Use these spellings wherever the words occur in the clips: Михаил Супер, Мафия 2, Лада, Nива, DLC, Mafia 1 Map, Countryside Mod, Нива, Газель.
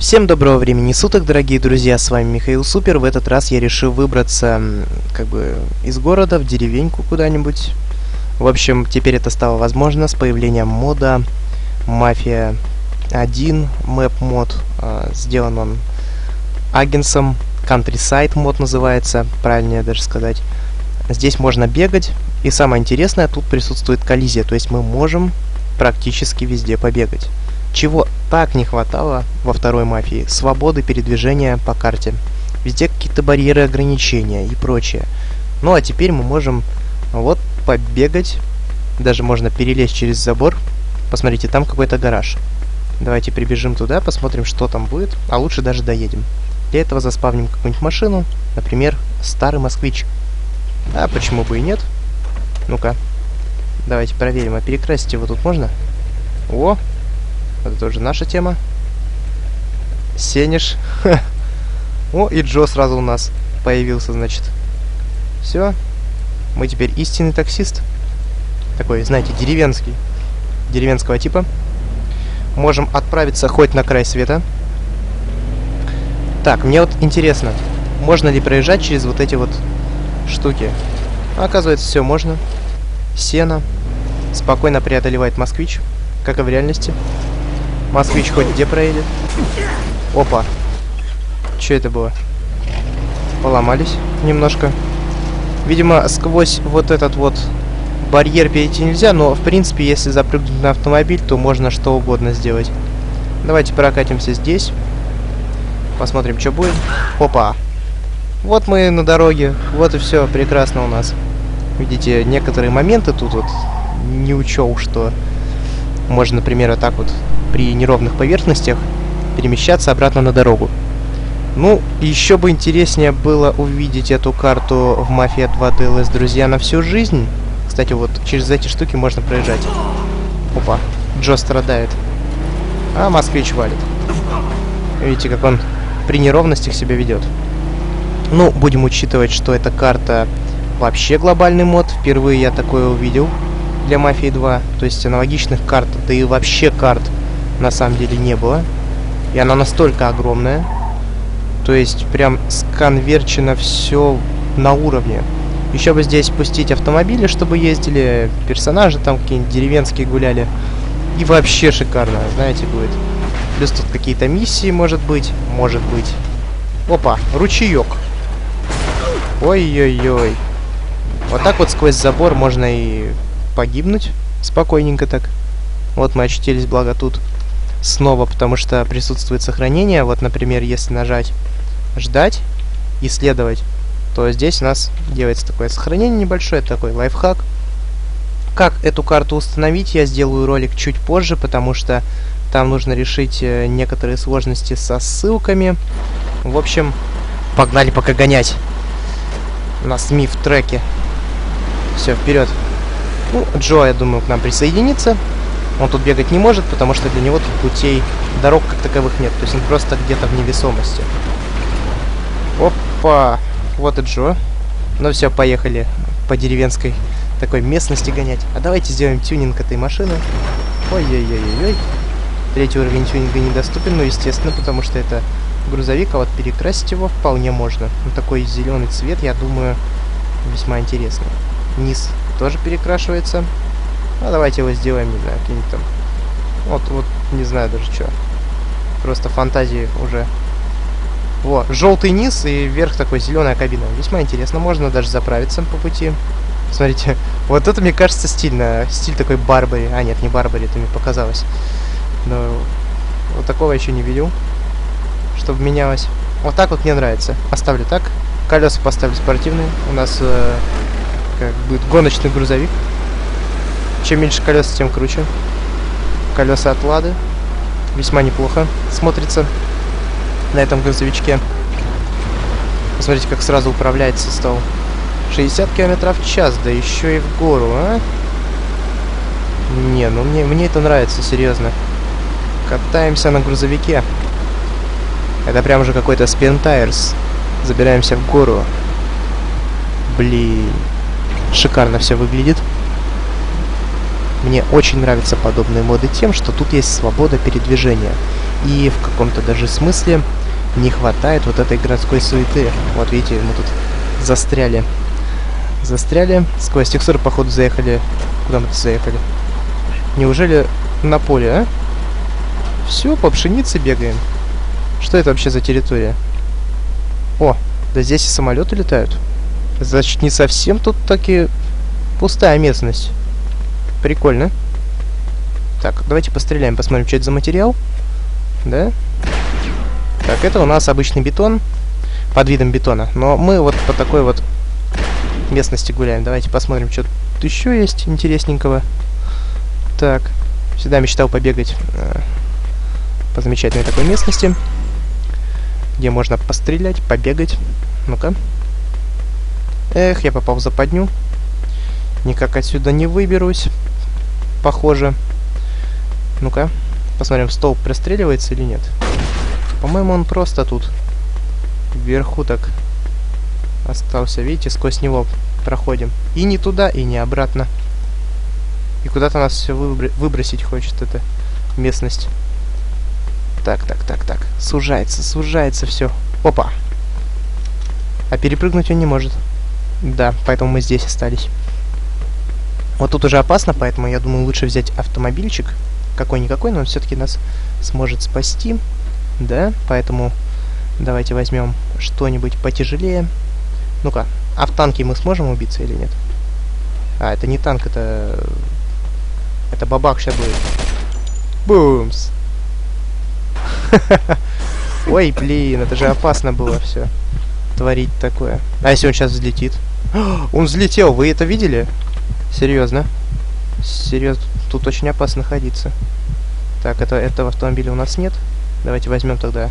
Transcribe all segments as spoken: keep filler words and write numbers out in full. Всем доброго времени суток, дорогие друзья, с вами Михаил Супер. В этот раз я решил выбраться как бы из города в деревеньку куда-нибудь. В общем, теперь это стало возможно с появлением мода Mafia один Map мод. Э, сделан он агенсом, Countryside мод называется, правильнее даже сказать. Здесь можно бегать, и самое интересное, тут присутствует коллизия, то есть мы можем практически везде побегать. Чего так не хватало во второй мафии? Свободы передвижения по карте. Везде какие-то барьеры, ограничения и прочее. Ну а теперь мы можем вот побегать. Даже можно перелезть через забор. Посмотрите, там какой-то гараж. Давайте прибежим туда, посмотрим, что там будет. А лучше даже доедем. Для этого заспавним какую-нибудь машину. Например, старый москвич. А почему бы и нет? Ну-ка. Давайте проверим. А перекрасить его тут можно? О! Это тоже наша тема. Сенеж. О, и Джо сразу у нас появился, значит. Все. Мы теперь истинный таксист. Такой, знаете, деревенский. Деревенского типа. Можем отправиться хоть на край света. Так, мне вот интересно, можно ли проезжать через вот эти вот штуки? Оказывается, все можно. Сено. Спокойно преодолевает москвич, как и в реальности. Москвич хоть где проедет. Опа. Что это было? Поломались немножко. Видимо, сквозь вот этот вот барьер перейти нельзя, но, в принципе, если запрыгнуть на автомобиль, то можно что угодно сделать. Давайте прокатимся здесь. Посмотрим, что будет. Опа. Вот мы на дороге. Вот и все. Прекрасно у нас. Видите, некоторые моменты тут вот не учел, что можно, например, вот так вот при неровных поверхностях перемещаться обратно на дорогу. Ну, еще бы интереснее было увидеть эту карту в Mafia два ди эл си, друзья, на всю жизнь. Кстати, вот через эти штуки можно проезжать. Опа, Джо страдает. А москвич валит. Видите, как он при неровностях себя ведет. Ну, будем учитывать, что эта карта вообще глобальный мод. Впервые я такое увидел для Mafia два. То есть аналогичных карт, да и вообще карт на самом деле не было. И она настолько огромная. То есть прям сконверчено все на уровне. Еще бы здесь пустить автомобили, чтобы ездили, персонажи там какие-нибудь деревенские гуляли. И вообще шикарно, знаете, будет. Плюс тут какие-то миссии, может быть. Может быть. Опа, ручеек. Ой-ой-ой. Вот так вот сквозь забор можно и погибнуть. Спокойненько так. Вот мы очутились, благо, тут снова, потому что присутствует сохранение. Вот, например, если нажать «Ждать» и «Следовать», то здесь у нас делается такое сохранение небольшое, такой лайфхак. Как эту карту установить, я сделаю ролик чуть позже, потому что там нужно решить некоторые сложности со ссылками. В общем, погнали пока гонять. У нас миф в треке. Все, вперед. Ну, Джо, я думаю, к нам присоединится. Он тут бегать не может, потому что для него тут путей, дорог как таковых нет. То есть он просто где-то в невесомости. Опа! Вот и Джо. Ну все, поехали по деревенской такой местности гонять. А давайте сделаем тюнинг этой машины. Ой-ой-ой-ой-ой. Третий уровень тюнинга недоступен, ну, естественно, потому что это грузовик, а вот перекрасить его вполне можно. Ну, такой зеленый цвет, я думаю, весьма интересный. Низ тоже перекрашивается. А давайте его сделаем, не знаю, каким-то там. Вот, вот, не знаю даже что. Просто фантазии уже. Во, желтый низ и вверх такой зеленая кабина. Весьма интересно, можно даже заправиться по пути. Смотрите, вот это, мне кажется, стильно. Стиль такой Барбари. А, нет, не Барбари, это мне показалось. Но вот такого еще не видел. Чтобы менялось. Вот так вот мне нравится. Оставлю так. Колеса поставлю спортивные. У нас э, как будет гоночный грузовик. Чем меньше колес, тем круче. Колеса от Лады. Весьма неплохо смотрится на этом грузовичке. Посмотрите, как сразу управляется стол. шестьдесят километров в час, да еще и в гору, а? Не, ну мне, мне это нравится, серьезно. Катаемся на грузовике. Это прям же какой-то спинтайрс. Забираемся в гору. Блин. Шикарно все выглядит. Мне очень нравятся подобные моды тем, что тут есть свобода передвижения. и в каком-то даже смысле не хватает вот этой городской суеты. Вот видите, мы тут застряли. Застряли. Сквозь текстуры, походу, заехали. Куда мы заехали? Неужели на поле, а? Все, по пшенице бегаем. Что это вообще за территория? О, да здесь и самолеты летают. Значит, не совсем тут таки пустая местность. Прикольно. Так, давайте постреляем, посмотрим, что это за материал. Да? Так, это у нас обычный бетон. Под видом бетона. Но мы вот по такой вот местности гуляем. Давайте посмотрим, что тут еще есть интересненького. Так, всегда мечтал побегать э, по замечательной такой местности, где можно пострелять, побегать. Ну-ка. Эх, я попал в западню. Никак отсюда не выберусь. Похоже. Ну-ка, посмотрим, столб простреливается или нет. По-моему, он просто тут вверху так остался. Видите, сквозь него проходим. И не туда, и не обратно. И куда-то нас все выбро- выбросить хочет эта местность. Так, так, так, так. Сужается, сужается все. Опа. А перепрыгнуть он не может. Да, поэтому мы здесь остались. Вот тут уже опасно, поэтому я думаю, лучше взять автомобильчик. Какой-никакой, но он все-таки нас сможет спасти. Да, поэтому давайте возьмем что-нибудь потяжелее. Ну-ка, а в танке мы сможем убиться или нет? А, это не танк, это... Это бабах сейчас будет. Бумс! Ой, блин, это же опасно было все творить такое. А если он сейчас взлетит? Он взлетел, вы это видели? Серьезно? Серьезно, тут очень опасно находиться. Так, это, этого автомобиля у нас нет. Давайте возьмем тогда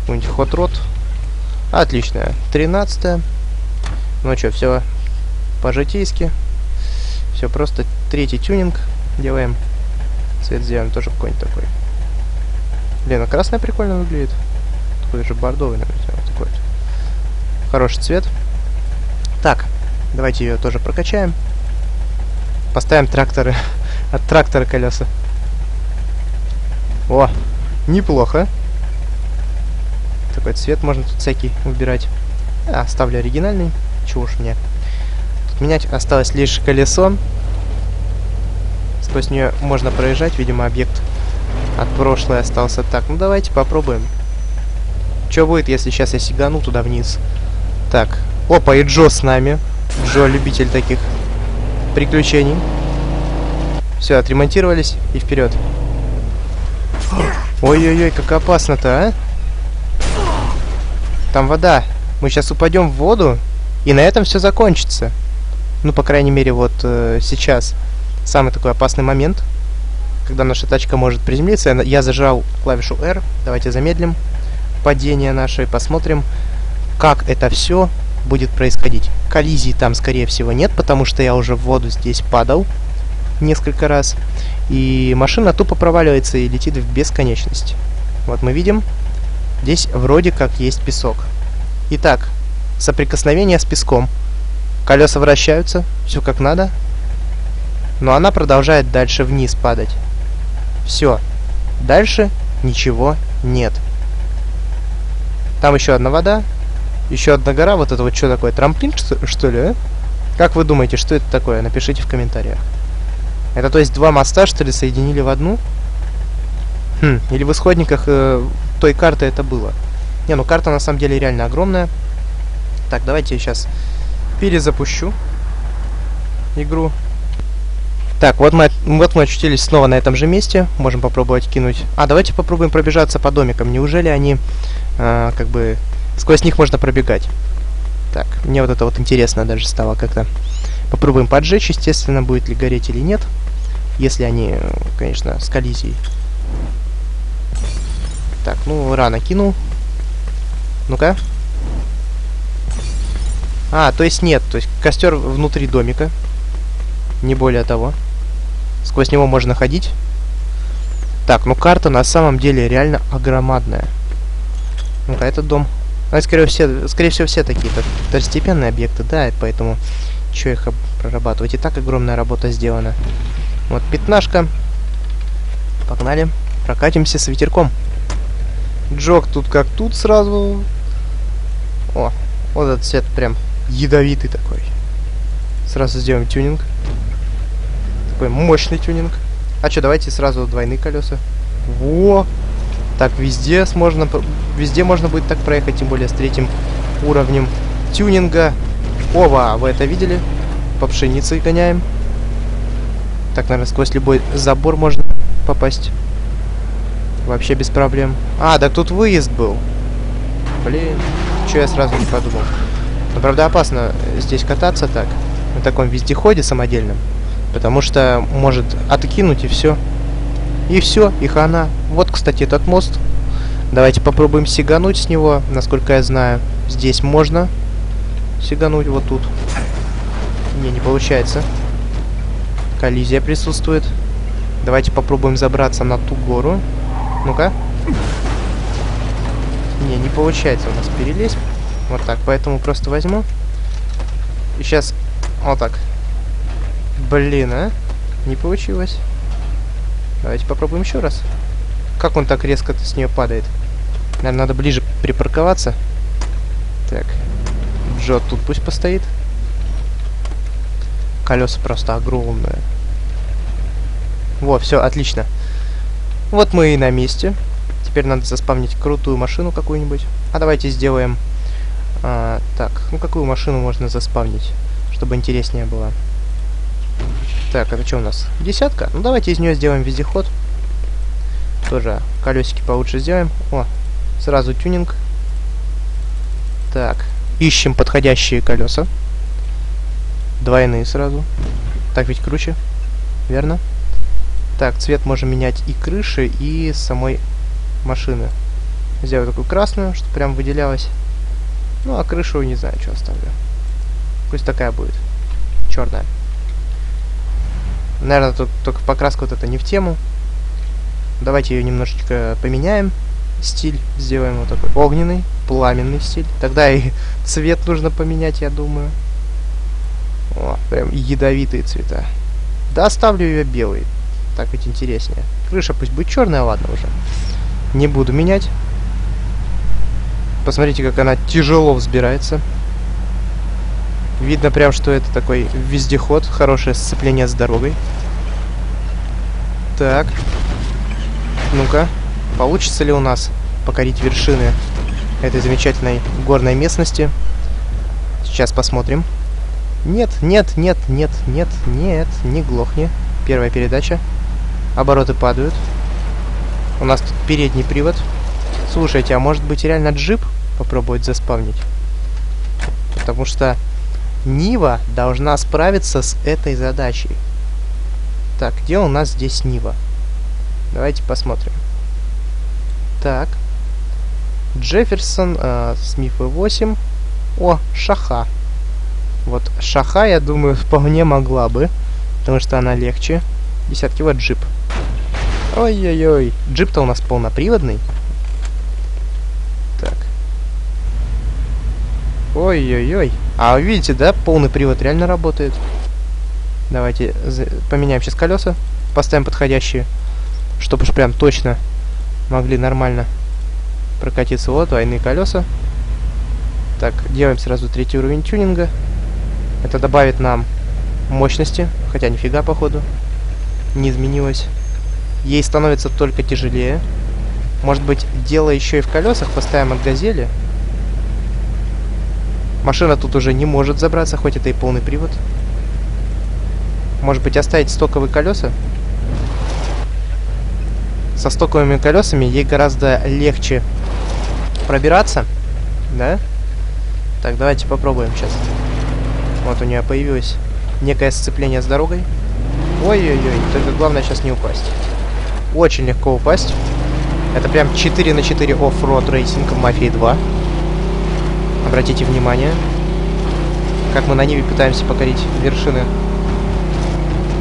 какой-нибудь хот-рот. Отлично. тринадцатая. Ну что, все по-житейски. Все просто. Третий тюнинг делаем. Цвет сделаем тоже какой-нибудь такой. Блин, а красная прикольно выглядит. Такой же бордовый, наверное, такой вот. Хороший цвет. Так, давайте ее тоже прокачаем. Поставим тракторы. От трактора колеса. О, неплохо. Такой цвет можно тут всякий выбирать. А, ставлю оригинальный. Чего уж мне. Тут менять осталось лишь колесо. Сквозь нее можно проезжать. Видимо, объект от прошлой остался. Так, ну давайте попробуем. Что будет, если сейчас я сигану туда вниз? Так. Опа, и Джо с нами. Джо любитель таких приключений. Все, отремонтировались и вперед. Ой-ой-ой, как опасно-то, а? Там вода. Мы сейчас упадем в воду, и на этом все закончится. Ну, по крайней мере, вот э, сейчас самый такой опасный момент, когда наша тачка может приземлиться. Я, я зажал клавишу R. Давайте замедлим падение наше и посмотрим, как это все будет происходить. Коллизий там, скорее всего, нет, потому что я уже в воду здесь падал несколько раз. И машина тупо проваливается и летит в бесконечность. Вот мы видим, здесь вроде как есть песок. Итак, соприкосновение с песком. Колеса вращаются, все как надо. Но она продолжает дальше вниз падать. Все. Дальше ничего нет. Там еще одна вода. Еще одна гора. Вот это вот что такое? Трамплин, что, что ли? А? Как вы думаете, что это такое? Напишите в комментариях. Это, то есть, два моста, что ли, соединили в одну? Хм, или в исходниках э, той карты это было? Не, ну карта на самом деле реально огромная. Так, давайте я сейчас перезапущу игру. Так, вот мы, вот мы очутились снова на этом же месте. Можем попробовать кинуть... А, давайте попробуем пробежаться по домикам. Неужели они, э, как бы... Сквозь них можно пробегать? Так, мне вот это вот интересно даже стало как-то. Попробуем поджечь, естественно, будет ли гореть или нет. Если они, конечно, с коллизией. Так, ну, рано кинул. Ну-ка. А, то есть нет, то есть костер внутри домика. Не более того. Сквозь него можно ходить. Так, ну карта на самом деле реально огромадная. Ну-ка, этот дом. А, скорее, все, скорее всего, все такие второстепенные объекты, да, поэтому... Еще их прорабатывать. И так огромная работа сделана. Вот пятнашка. Погнали. Прокатимся с ветерком. Джок тут как тут сразу. О, вот этот цвет прям ядовитый такой. Сразу сделаем тюнинг. Такой мощный тюнинг. А что, давайте сразу двойные колеса. Во! Так, везде можно, везде можно будет так проехать, тем более с третьим уровнем тюнинга. Ова, вы это видели? По пшенице гоняем. Так, наверное, сквозь любой забор можно попасть. Вообще без проблем. А, так тут выезд был. Блин, что я сразу не подумал. Но, правда, опасно здесь кататься так, на таком вездеходе самодельном. Потому что может откинуть и все. И все, и хана. Вот, кстати, этот мост. Давайте попробуем сигануть с него. Насколько я знаю, здесь можно сигануть вот тут. Не, не получается. Коллизия присутствует. Давайте попробуем забраться на ту гору. Ну-ка. Не, не получается у нас перелезть. Вот так, поэтому просто возьму. И сейчас вот так. Блин, а? Не получилось. Давайте попробуем еще раз. Как он так резко с нее падает? Наверное, надо ближе припарковаться. Так. Джо тут пусть постоит. Колеса просто огромные. Во, все, отлично. Вот мы и на месте. Теперь надо заспавнить крутую машину какую-нибудь. А давайте сделаем... А, так, ну какую машину можно заспавнить, чтобы интереснее было? Так, это что у нас? Десятка? Ну давайте из нее сделаем вездеход. Тоже колесики получше сделаем. О, сразу тюнинг. Так, ищем подходящие колеса. Двойные сразу. Так ведь круче, верно? Так, цвет можем менять и крыши, и самой машины. Сделаю такую красную, чтобы прям выделялась. Ну а крышу не знаю, что оставлю. Пусть такая будет. Черная. Наверное, тут только покраска вот это не в тему. Давайте ее немножечко поменяем. Стиль сделаем вот такой огненный, пламенный стиль. Тогда и цвет нужно поменять, я думаю. О, прям ядовитые цвета. Да, оставлю ее белой. Так ведь интереснее. Крыша пусть будет черная, ладно уже. Не буду менять. Посмотрите, как она тяжело взбирается. Видно прям, что это такой вездеход. Хорошее сцепление с дорогой. Так. Ну-ка. Получится ли у нас покорить вершины этой замечательной горной местности? Сейчас посмотрим. Нет, нет, нет, нет, нет, нет. Не глохни. Первая передача. Обороты падают. У нас тут передний привод. Слушайте, а может быть реально джип попробовать заспавнить? Потому что... Нива должна справиться с этой задачей. Так, где у нас здесь Нива? Давайте посмотрим. Так. Джефферсон, э, Смиф восемь. О, Шаха. Вот Шаха, я думаю, вполне могла бы. Потому что она легче. Десятки, вот джип. Ой-ой-ой. Джип-то у нас полноприводный. Так. Ой-ой-ой. А видите, да, полный привод реально работает. Давайте поменяем сейчас колеса, поставим подходящие, чтобы уж прям точно могли нормально прокатиться. Вот, двойные колеса. Так, делаем сразу третий уровень тюнинга. Это добавит нам мощности, хотя нифига походу не изменилось. Ей становится только тяжелее. Может быть, дело еще и в колесах, поставим от Газели. Машина тут уже не может забраться, хоть это и полный привод. Может быть, оставить стоковые колеса? Со стоковыми колесами ей гораздо легче пробираться. Да? Так, давайте попробуем сейчас. Вот у нее появилось некое сцепление с дорогой. Ой-ой-ой, только главное сейчас не упасть. Очень легко упасть. Это прям четыре на четыре оффроуд рейсинг в Мафии два. Обратите внимание, как мы на Ниве пытаемся покорить вершины.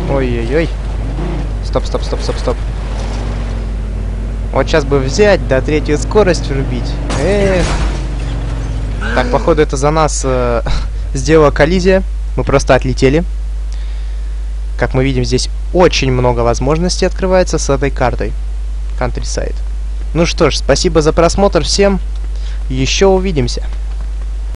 Ой-ой-ой. Стоп, стоп, стоп, стоп, стоп. Вот сейчас бы взять, да третью скорость врубить. Эх. Так, походу это за нас э, сделала коллизия. Мы просто отлетели. Как мы видим, здесь очень много возможностей открывается с этой картой. Countryside. Ну что ж, спасибо за просмотр всем. Еще увидимся.